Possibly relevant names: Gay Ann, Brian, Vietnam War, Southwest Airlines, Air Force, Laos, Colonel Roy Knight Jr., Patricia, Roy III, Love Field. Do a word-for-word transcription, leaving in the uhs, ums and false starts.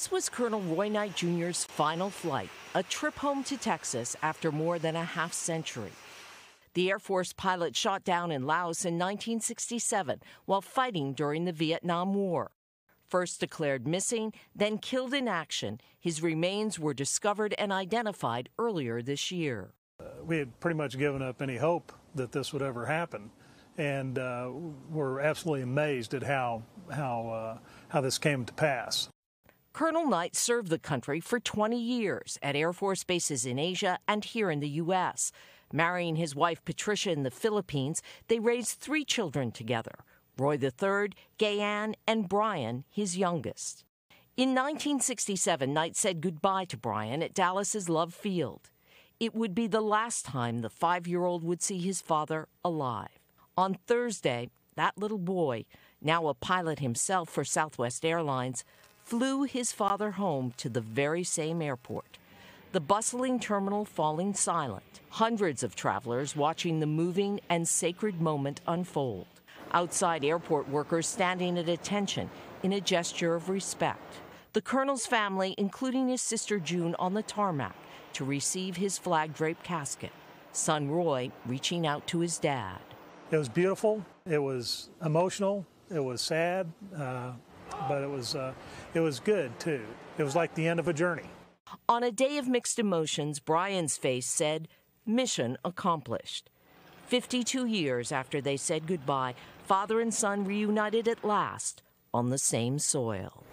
This was Colonel Roy Knight Junior's final flight, a trip home to Texas after more than a half century. The Air Force pilot shot down in Laos in nineteen sixty-seven while fighting during the Vietnam War. First declared missing, then killed in action, his remains were discovered and identified earlier this year. Uh, we had pretty much given up any hope that this would ever happen, and uh, we're absolutely amazed at how, how, uh, how this came to pass. Colonel Knight served the country for twenty years at Air Force bases in Asia and here in the U S Marrying his wife Patricia in the Philippines, they raised three children together: Roy the third, Gay Ann, and Brian, his youngest. In nineteen sixty-seven, Knight said goodbye to Brian at Dallas's Love Field. It would be the last time the five-year-old would see his father alive. On Thursday, that little boy, now a pilot himself for Southwest Airlines, flew his father home to the very same airport, the bustling terminal falling silent, hundreds of travelers watching the moving and sacred moment unfold. Outside, airport workers standing at attention in a gesture of respect. The colonel's family, including his sister June, on the tarmac to receive his flag-draped casket. Son Roy reaching out to his dad. It was beautiful. It was emotional. It was sad, uh, but it was uh, it was good too. It was like the end of a journey. On a day of mixed emotions, Brian's face said, "Mission accomplished." fifty-two years after they said goodbye, father and son reunited at last on the same soil.